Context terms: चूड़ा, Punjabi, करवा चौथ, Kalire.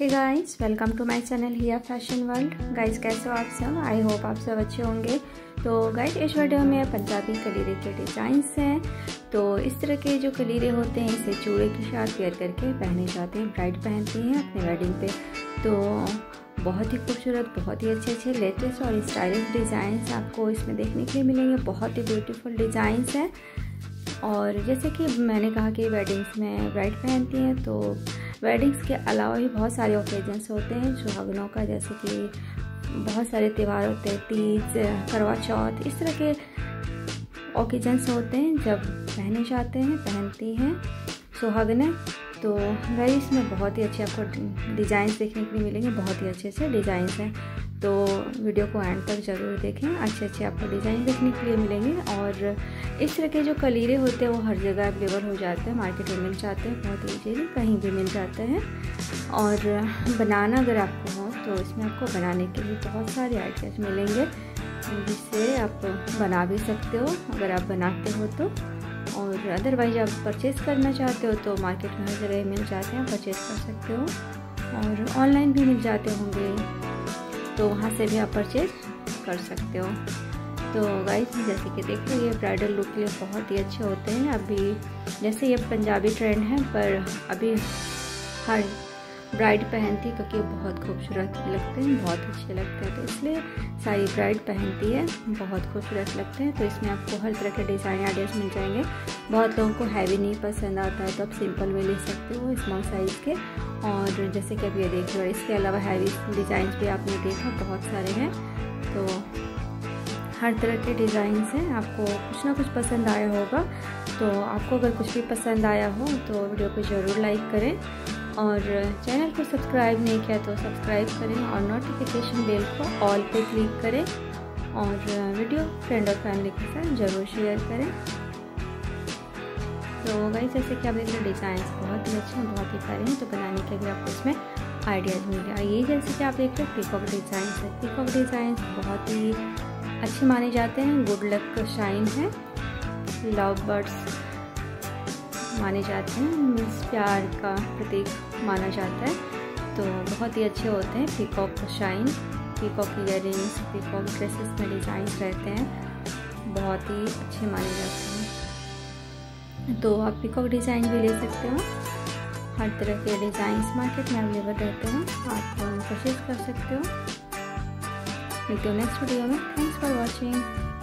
Hey guys, welcome to my channel Hiya fashion world. Guys कैसे हो आप सब? आई होप आप सब अच्छे होंगे। तो गाइस इस वीडियो में पंजाबी कलीरे के डिज़ाइंस हैं। तो इस तरह के जो कलीरे होते हैं इसे चूड़े के साथ वेयर करके पहने जाते हैं, ब्राइड पहनती हैं अपने वेडिंग पे। तो बहुत ही खूबसूरत, बहुत ही अच्छे लेटेस्ट और स्टाइलिश डिज़ाइंस आपको इसमें देखने के लिए मिलेंगे। बहुत ही ब्यूटीफुल डिज़ाइंस हैं। और जैसे कि मैंने कहा कि वेडिंग्स में ब्राइड पहनती हैं, तो वेडिंग्स के अलावा भी बहुत सारे ओकेजन्स होते हैं सुहागनों का, जैसे कि बहुत सारे त्यौहार होते हैं, तीज, करवा चौथ, इस तरह के ओकेजन्स होते हैं जब पहने जाते हैं, पहनती हैं सुहागनें। तो गाइस इसमें बहुत ही अच्छे आपको डिज़ाइंस देखने के लिए मिलेंगे, बहुत ही अच्छे से डिज़ाइंस हैं। तो वीडियो को एंड तक ज़रूर देखें, अच्छे अच्छे आपको डिज़ाइन देखने के लिए मिलेंगे। और इस तरह के जो कलीरे होते हैं वो हर जगह अवेलेबल हो जाते हैं, मार्केट में मिल जाते हैं, बहुत ईजीली कहीं भी मिल जाते हैं। और बनाना अगर आपको हो तो इसमें आपको बनाने के लिए बहुत सारे आइडियाज़ मिलेंगे जिससे आप बना भी सकते हो अगर आप बनाते हो तो। और अदरवाइज आप परचेज़ करना चाहते हो तो मार्केट में हर जगह मिल जाते हैं, परचेज़ कर सकते हो। और ऑनलाइन भी मिल जाते होंगे तो वहाँ से भी आप परचेज़ कर सकते हो। तो गाइस जैसे कि देखो ये ब्राइडल लुक के लिए बहुत ही अच्छे होते हैं। अभी जैसे ये पंजाबी ट्रेंड है पर अभी हर ब्राइड पहनती है क्योंकि बहुत खूबसूरत लगते हैं, बहुत अच्छे लगते हैं, तो इसलिए सारी ब्राइड पहनती है, बहुत खूबसूरत लगते हैं। तो इसमें आपको हर तरह के डिज़ाइन आइडियाज़ मिल जाएंगे। बहुत लोगों को हैवी नहीं पसंद आता है तो आप सिंपल में ले सकते हो, स्मॉल साइज़ के। और जैसे कि अब ये देख लो, इसके अलावा हैवी डिज़ाइन भी आपने देखा बहुत सारे हैं। तो हर तरह के डिज़ाइंस हैं, आपको कुछ ना कुछ पसंद आया होगा। तो आपको अगर कुछ भी पसंद आया हो तो वीडियो को ज़रूर लाइक करें और चैनल को सब्सक्राइब नहीं किया तो सब्सक्राइब करें और नोटिफिकेशन बेल को ऑल पे क्लिक करें। और वीडियो फ्रेंड और फैमिली के साथ ज़रूर शेयर करें। तो गाइस जैसे कि आप देख रहे डिज़ाइंस बहुत ही अच्छे हैं, बहुत ही प्यारे हैं। तो बनाने के लिए आपको इसमें आइडियाज़ मिल गया। ये जैसे कि आप देख रहे पीकॉक डिज़ाइंस है, पीकॉक डिज़ाइंस बहुत ही अच्छे माने जाते हैं, गुड लक का शाइन है, लव बर्ड्स माने जाते हैं, मीन्स प्यार का प्रतीक माना जाता है। तो बहुत ही अच्छे होते हैं पीकॉक का shine, peacock earrings, peacock dresses में डिज़ाइंस रहते हैं, बहुत ही अच्छे माने जाते हैं। तो आप पीकॉक डिज़ाइन भी ले सकते हो, हर तरह के डिज़ाइंस मार्केट में अवेलेबल रहते हैं, आप परचेज कर सकते हो। मिलते हो नेक्स्ट वीडियो में। Thanks for watching.